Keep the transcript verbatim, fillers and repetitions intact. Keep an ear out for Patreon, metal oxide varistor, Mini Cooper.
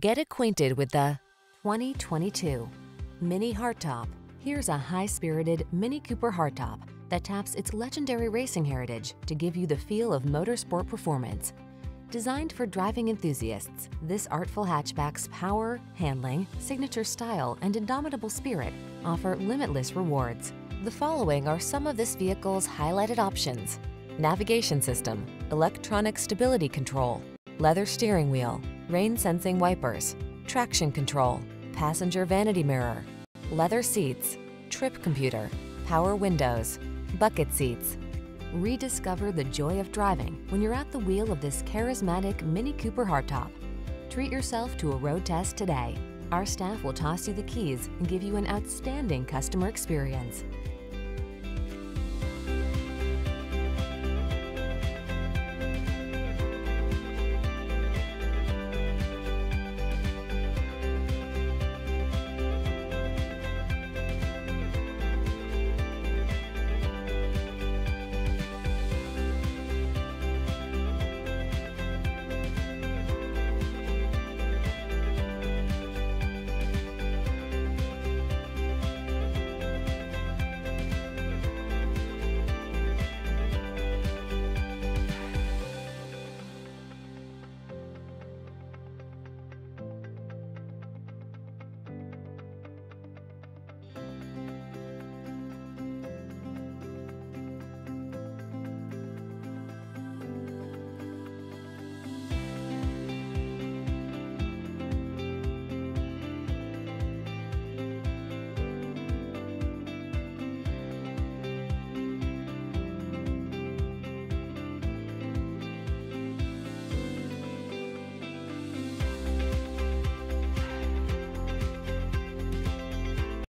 Get acquainted with the twenty twenty-two Mini Hardtop. Here's a high-spirited Mini Cooper hardtop that taps its legendary racing heritage to give you the feel of motorsport performance. Designed for driving enthusiasts, this artful hatchback's power, handling, signature style, and indomitable spirit offer limitless rewards. The following are some of this vehicle's highlighted options: navigation system, electronic stability control, leather steering wheel, rain-sensing wipers, traction control, passenger vanity mirror, leather seats, trip computer, power windows, bucket seats. Rediscover the joy of driving when you're at the wheel of this charismatic Mini Cooper hardtop. Treat yourself to a road test today. Our staff will toss you the keys and give you an outstanding customer experience.